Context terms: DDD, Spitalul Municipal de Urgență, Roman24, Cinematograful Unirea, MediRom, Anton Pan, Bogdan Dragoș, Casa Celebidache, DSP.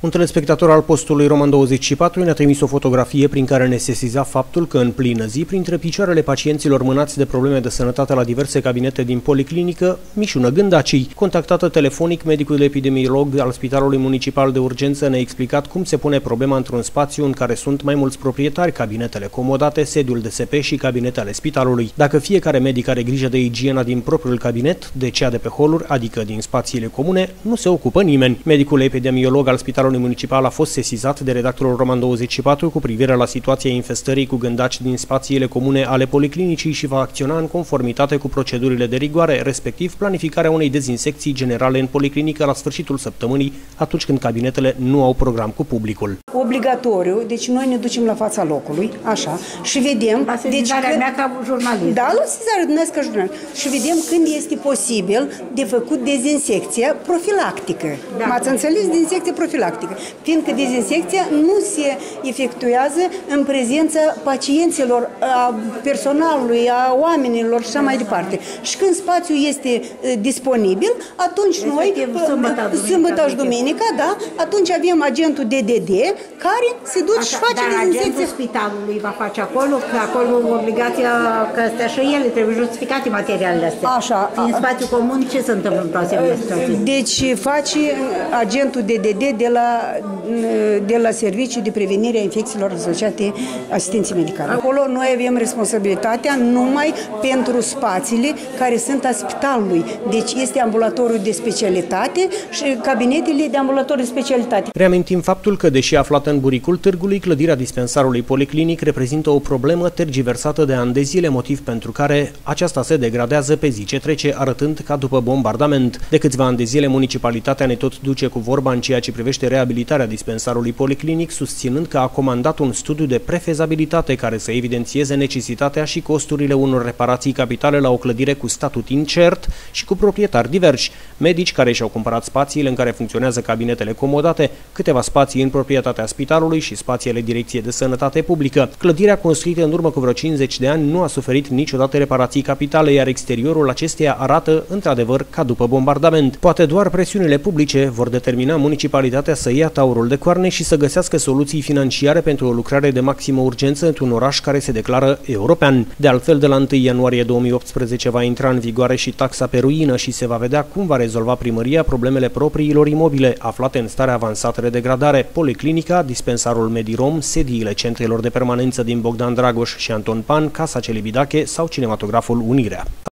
Un telespectator al postului Roman24 ne-a trimis o fotografie prin care ne sesiza faptul că în plină zi, printre picioarele pacienților mânați de probleme de sănătate la diverse cabinete din policlinică, Mișună Gândacii, contactată telefonic, medicul epidemiolog al Spitalului Municipal de Urgență ne-a explicat cum se pune problema într-un spațiu în care sunt mai mulți proprietari, cabinetele comodate, sediul DSP și cabinetele spitalului. Dacă fiecare medic are grijă de igiena din propriul cabinet, de cea de pe holuri, adică din spațiile comune, nu se ocupă nimeni. Medicul epidemiolog al Spitalului Municipal a fost sesizat de redactorul Roman24 cu privire la situația infestării cu gândaci din spațiile comune ale policlinicii și va acționa în conformitate cu procedurile de rigoare, respectiv planificarea unei dezinsecții generale în policlinică la sfârșitul săptămânii, atunci când cabinetele nu au program cu publicul. Obligatoriu, deci noi ne ducem la fața locului, așa, și vedem... La sesizarea mea ca jurnalist. Da, la sesizarea dumneavoastră ca jurnalist. Și vedem când este posibil de făcut dezinsecția profilactică. Da. M-ați înțeles? Dezinsecția profilactică. Fiindcă dezinsecția nu se efectuează în prezența pacienților, a personalului, a oamenilor și așa mai departe. Și când spațiul este disponibil, atunci noi, sâmbătă și duminica, da, atunci avem agentul DDD care se duce și face dezinsecție. Agentul spitalului va face acolo, că acolo obligația că astea și ele trebuie justificate materialele astea. Așa. În spațiul comun ce se întâmplă într-o asemenea situație? Deci face agentul DDD de la Serviciul de Prevenire a Infecțiilor Asociate Asistenței Medicale. Acolo noi avem responsabilitatea numai pentru spațiile care sunt a spitalului. Deci este ambulatorul de specialitate și cabinetele de ambulator de specialitate. Reamintim faptul că, deși aflată în buricul târgului, clădirea dispensarului policlinic reprezintă o problemă tergiversată de ani de zile, motiv pentru care aceasta se degradează pe zi ce trece, arătând ca după bombardament. De câțiva ani de zile, municipalitatea ne tot duce cu vorba în ceea ce privește reabilitarea dispensarului policlinic, susținând că a comandat un studiu de prefezabilitate care să evidențieze necesitatea și costurile unor reparații capitale la o clădire cu statut incert și cu proprietari diversi, medici care și-au cumpărat spațiile în care funcționează cabinetele comodate, câteva spații în proprietatea spitalului și spațiile Direcției de Sănătate Publică. Clădirea construită în urmă cu vreo 50 de ani nu a suferit niciodată reparații capitale, iar exteriorul acesteia arată într-adevăr ca după bombardament. Poate doar presiunile publice vor determina municipalitatea să ia taurul de coarne și să găsească soluții financiare pentru o lucrare de maximă urgență într-un oraș care se declară european. De altfel, de la 1 ianuarie 2018 va intra în vigoare și taxa pe ruină și se va vedea cum va rezolva primăria problemele propriilor imobile, aflate în stare avansată de degradare, policlinica, dispensarul MediRom, sediile centrelor de permanență din Bogdan Dragoș și Anton Pan, Casa Celebidache sau Cinematograful Unirea.